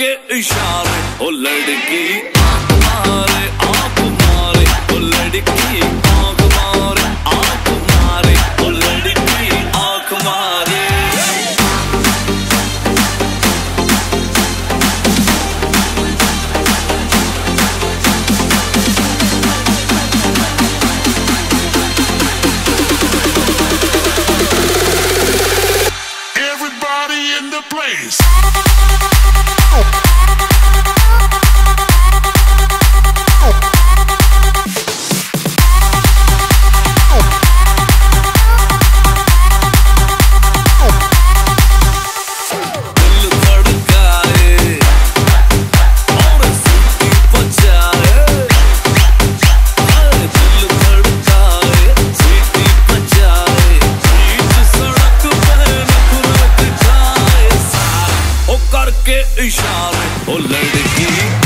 के इशारे ओ लड़की आँख मारे आँख मारे ओ लड़की आँख मारे आँख मारे ओ लड़की आँख मारे everybody in the place. I'll let it be.